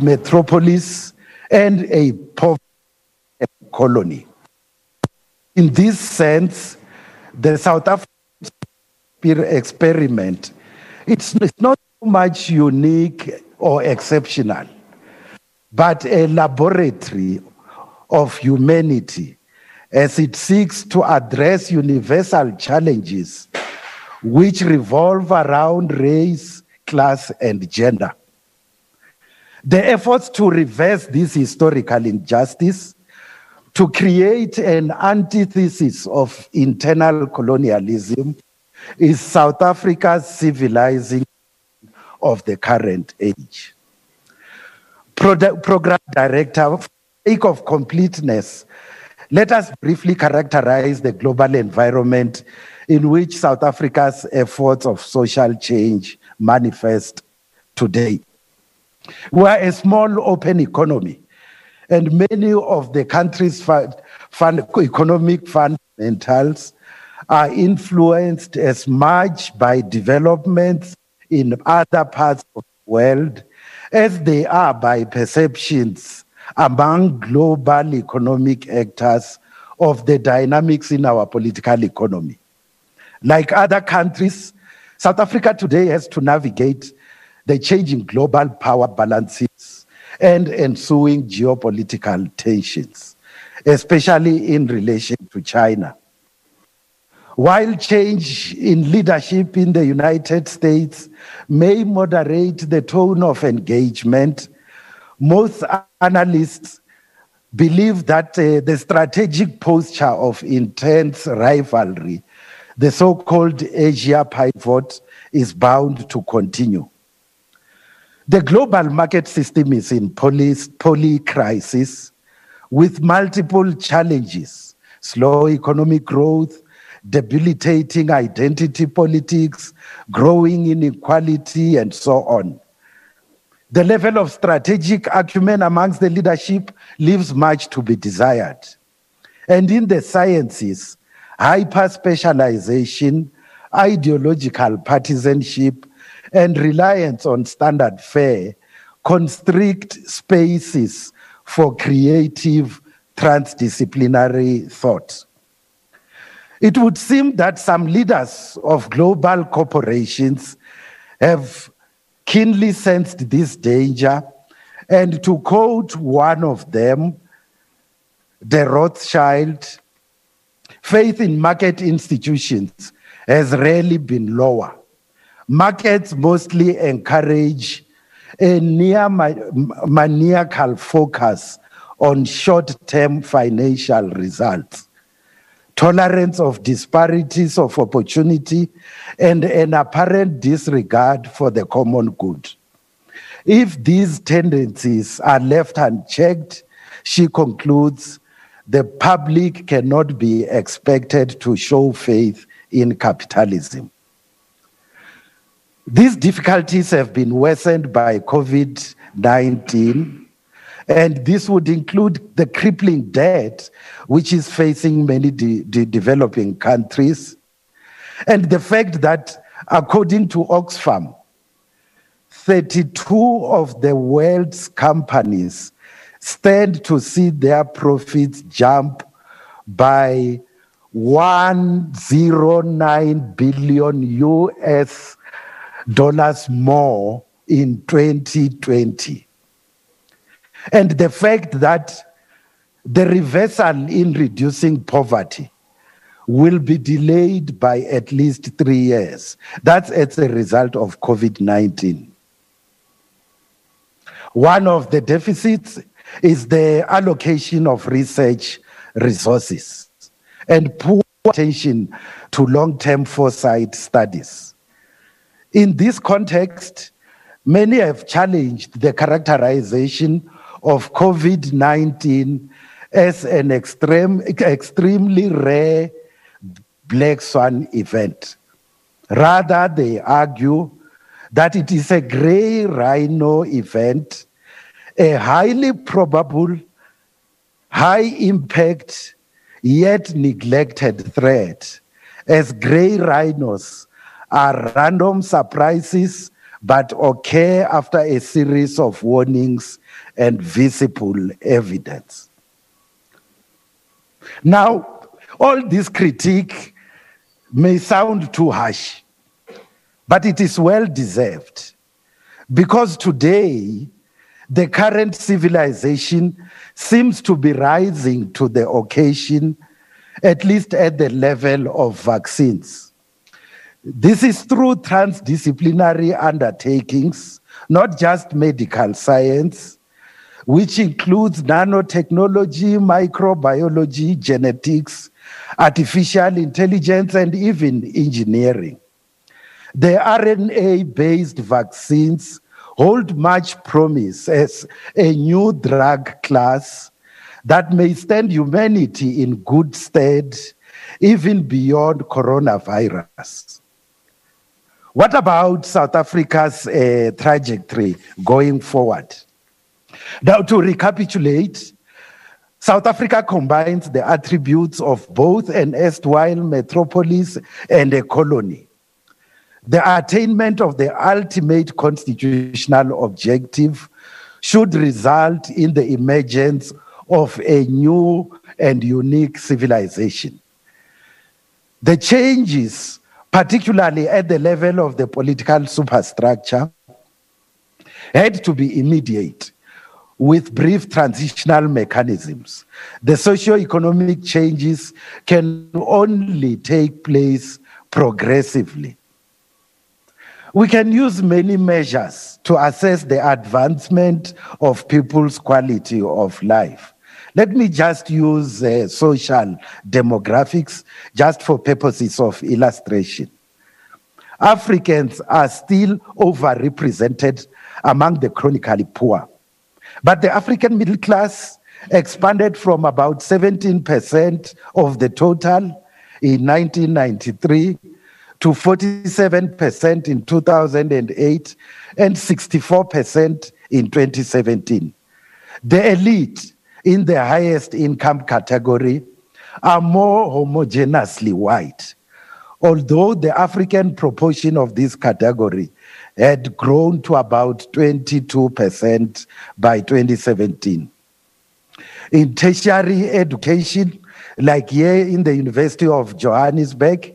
metropolis and a poverty colony. In this sense, the South African experiment, it's not so much unique or exceptional, but a laboratory of humanity as it seeks to address universal challenges which revolve around race, class, and gender. The efforts to reverse this historical injustice, to create an antithesis of internal colonialism, is South Africa's civilizing of the current age. Program Director, for the sake of completeness, let us briefly characterize the global environment in which South Africa's efforts of social change manifest today. We are a small open economy, and many of the country's economic fundamentals are influenced as much by developments in other parts of the world as they are by perceptions among global economic actors of the dynamics in our political economy. Like other countries, South Africa today has to navigate the changing global power balances and ensuing geopolitical tensions, especially in relation to China. While change in leadership in the United States may moderate the tone of engagement, most analysts believe that the strategic posture of intense rivalry, the so-called Asia pivot, is bound to continue. The global market system is in polycrisis with multiple challenges: slow economic growth, debilitating identity politics, growing inequality, and so on. The level of strategic acumen amongst the leadership leaves much to be desired. And in the sciences, hyper-specialization, ideological partisanship, and reliance on standard fare constrict spaces for creative transdisciplinary thought. It would seem that some leaders of global corporations have keenly sensed this danger, and to quote one of them, the Rothschild, "Faith in market institutions has rarely been lower. Markets mostly encourage a near maniacal focus on short-term financial results. Tolerance of disparities of opportunity, and an apparent disregard for the common good. If these tendencies are left unchecked," she concludes, "the public cannot be expected to show faith in capitalism." These difficulties have been worsened by COVID-19, and this would include the crippling debt which is facing many developing countries, and the fact that, according to Oxfam, 32 of the world's companies stand to see their profits jump by $109 billion more in 2020. And the fact that the reversal in reducing poverty will be delayed by at least 3 years. That's as a result of COVID-19. One of the deficits is the allocation of research resources and poor attention to long-term foresight studies. In this context, many have challenged the characterization of COVID-19 as an extremely rare black swan event. Rather, they argue that it is a grey rhino event, a highly probable, high-impact, yet neglected threat, as grey rhinos are random surprises but occur after a series of warnings and visible evidence. Now, all this critique may sound too harsh, but it is well deserved, because today the current civilization seems to be rising to the occasion, at least at the level of vaccines. This is through transdisciplinary undertakings, not just medical science, which includes nanotechnology, microbiology, genetics, artificial intelligence, and even engineering. The RNA-based vaccines hold much promise as a new drug class that may stand humanity in good stead, even beyond coronavirus. What about South Africa's trajectory going forward? Now, to recapitulate, South Africa combines the attributes of both an erstwhile metropolis and a colony. The attainment of the ultimate constitutional objective should result in the emergence of a new and unique civilization. The changes, particularly at the level of the political superstructure, had to be immediate, with brief transitional mechanisms. The socio-economic changes can only take place progressively. We can use many measures to assess the advancement of people's quality of life. Let me just use social demographics just for purposes of illustration. Africans are still overrepresented among the chronically poor, but the African middle class expanded from about 17% of the total in 1993 to 47% in 2008 and 64% in 2017. The elite in the highest income category are more homogeneously white, although the African proportion of this category had grown to about 22% by 2017. In tertiary education, like here in the University of Johannesburg,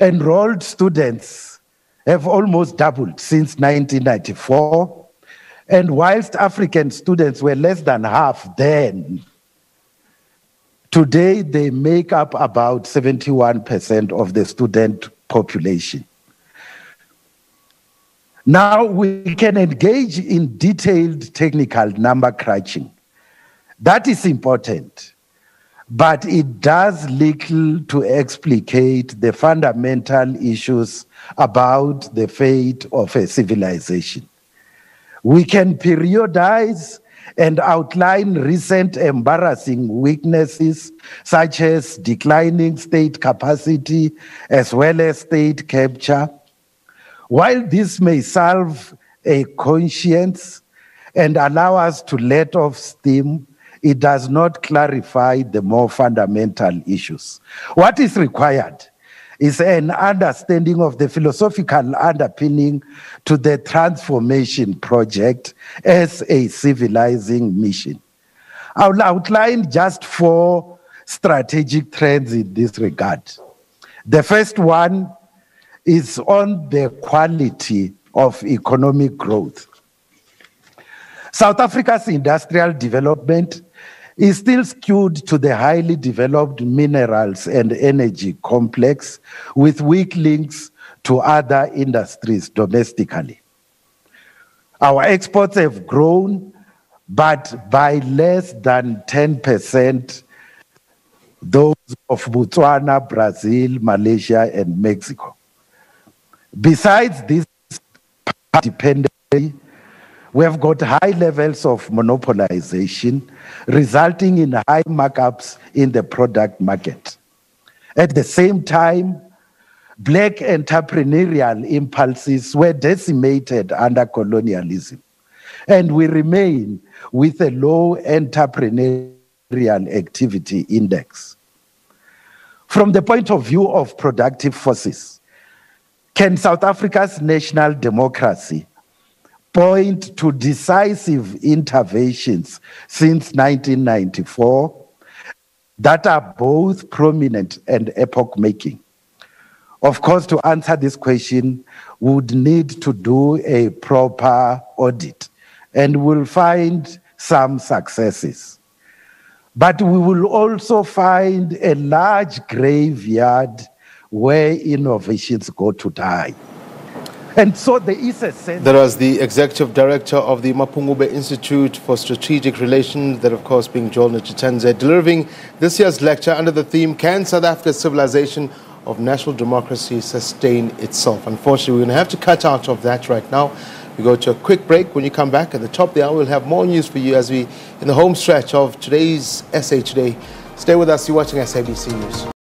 enrolled students have almost doubled since 1994, and whilst African students were less than half then, today they make up about 71% of the student population. Now we can engage in detailed technical number crunching. That is important, but it does little to explicate the fundamental issues about the fate of a civilization. We can periodize and outline recent embarrassing weaknesses, such as declining state capacity as well as state capture. While this may salve a conscience and allow us to let off steam, it does not clarify the more fundamental issues. What is required is an understanding of the philosophical underpinning to the transformation project as a civilizing mission. I will outline just 4 strategic trends in this regard. The first one is on the quality of economic growth. South Africa's industrial development is still skewed to the highly developed minerals and energy complex, with weak links to other industries domestically. Our exports have grown, but by less than 10%, those of Botswana, Brazil, Malaysia, and Mexico. Besides this dependency, we have got high levels of monopolization, resulting in high markups in the product market. At the same time, black entrepreneurial impulses were decimated under colonialism, and we remain with a low entrepreneurial activity index. From the point of view of productive forces, Can South Africa's national democracy point to decisive interventions since 1994 that are both prominent and epoch-making? Of course, to answer this question, we would need to do a proper audit, and we'll find some successes. But we will also find a large graveyard where innovations go to die. And so there is a sense... There was the Executive Director of the Mapungubwe Institute for Strategic Relations, that of course being Joel Netshitenzhe, delivering this year's lecture under the theme, Can South Africa's Civilization of National Democracy Sustain Itself? Unfortunately, we're going to have to cut out of that right now. We go to a quick break. When you come back at the top of the hour, we'll have more news for you as we, in the home stretch of today's SA Today. Stay with us. You're watching SABC News.